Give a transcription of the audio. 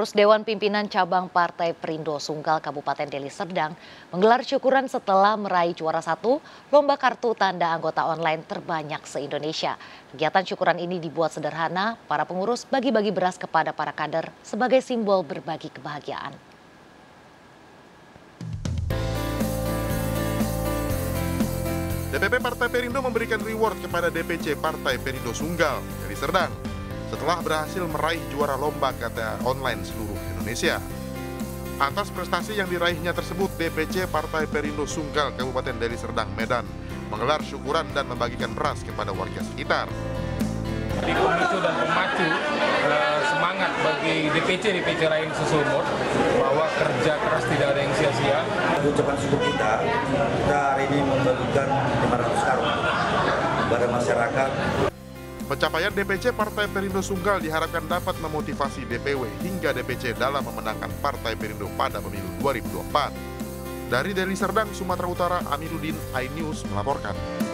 Pengurus Dewan Pimpinan Cabang Partai Perindo Sunggal Kabupaten Deli Serdang menggelar syukuran setelah meraih juara satu Lomba Kartu Tanda Anggota Online terbanyak se-Indonesia. Kegiatan syukuran ini dibuat sederhana, para pengurus bagi-bagi beras kepada para kader sebagai simbol berbagi kebahagiaan. DPP Partai Perindo memberikan reward kepada DPC Partai Perindo Sunggal Deli Serdang setelah berhasil meraih juara lomba KTA online seluruh Indonesia. Atas prestasi yang diraihnya tersebut, DPC Partai Perindo Sunggal Kabupaten Deli Serdang Medan menggelar syukuran dan membagikan beras kepada warga sekitar. Memicu dan memacu semangat bagi DPC-DPC lain seseumur bahwa kerja keras tidak ada yang sia-sia. Ucapan syukur kita hari ini membagikan 500 karung kepada masyarakat. Pencapaian DPC Partai Perindo Sunggal diharapkan dapat memotivasi DPW hingga DPC dalam memenangkan Partai Perindo pada pemilu 2024. Dari Deli Serdang, Sumatera Utara, Amiruddin, iNews melaporkan.